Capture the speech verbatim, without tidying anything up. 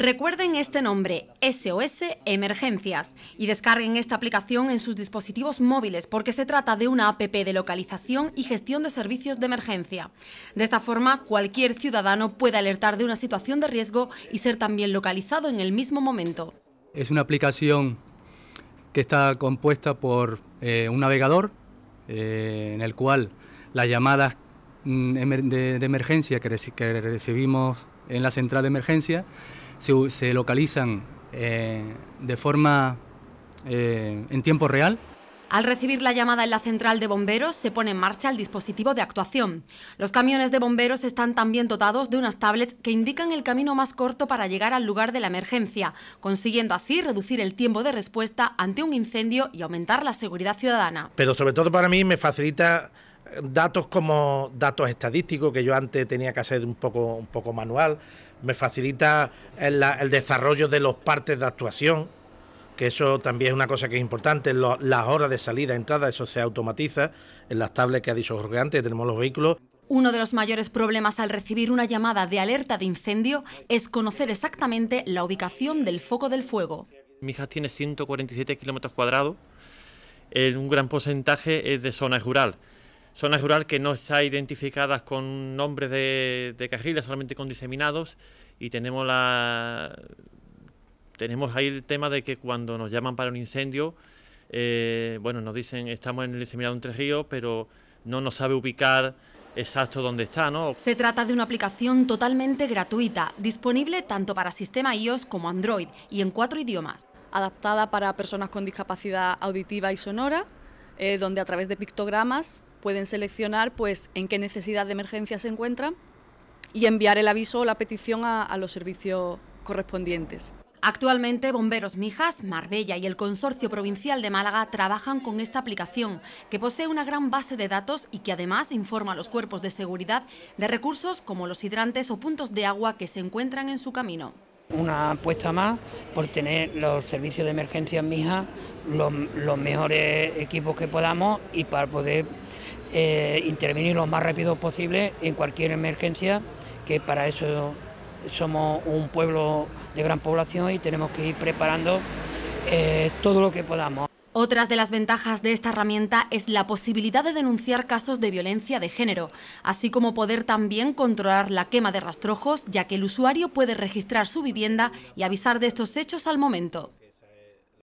Recuerden este nombre, S O S Emergencias, y descarguen esta aplicación en sus dispositivos móviles porque se trata de una app de localización y gestión de servicios de emergencia. De esta forma, cualquier ciudadano puede alertar de una situación de riesgo y ser también localizado en el mismo momento. Es una aplicación que está compuesta por eh, un navegador eh, en el cual las llamadas de, de emergencia que, reci que recibimos en la central de emergencia se, se localizan eh, de forma eh, en tiempo real. Al recibir la llamada en la central de bomberos se pone en marcha el dispositivo de actuación. Los camiones de bomberos están también dotados de unas tablets que indican el camino más corto para llegar al lugar de la emergencia, consiguiendo así reducir el tiempo de respuesta ante un incendio y aumentar la seguridad ciudadana. Pero sobre todo para mí me facilita datos como datos estadísticos, que yo antes tenía que hacer un poco, un poco manual. Me facilita el, el desarrollo de los partes de actuación, que eso también es una cosa que es importante. Lo, las horas de salida, entrada, eso se automatiza en las tablets que ha dicho Jorge antes, tenemos los vehículos. Uno de los mayores problemas al recibir una llamada de alerta de incendio es conocer exactamente la ubicación del foco del fuego. Mi hija tiene ciento cuarenta y siete kilómetros cuadrados, un gran porcentaje es de zona rural. Zonas rurales que no están identificadas con nombres de, de carriles, solamente con diseminados, y tenemos la tenemos ahí el tema de que cuando nos llaman para un incendio, eh, bueno, nos dicen estamos en el diseminado Entre Ríos, pero no nos sabe ubicar exacto dónde está, ¿no? Se trata de una aplicación totalmente gratuita, disponible tanto para sistema i o ese como Android y en cuatro idiomas. Adaptada para personas con discapacidad auditiva y sonora, eh, donde a través de pictogramas pueden seleccionar pues en qué necesidad de emergencia se encuentran y enviar el aviso o la petición a, a los servicios correspondientes. Actualmente, Bomberos Mijas, Marbella y el Consorcio Provincial de Málaga trabajan con esta aplicación, que posee una gran base de datos y que además informa a los cuerpos de seguridad de recursos como los hidrantes o puntos de agua que se encuentran en su camino. Una apuesta más por tener los servicios de emergencia en Mijas, los, los mejores equipos que podamos y para poder Eh, intervenir lo más rápido posible en cualquier emergencia, que para eso somos un pueblo de gran población y tenemos que ir preparando eh, todo lo que podamos. Otras de las ventajas de esta herramienta es la posibilidad de denunciar casos de violencia de género, así como poder también controlar la quema de rastrojos, ya que el usuario puede registrar su vivienda y avisar de estos hechos al momento.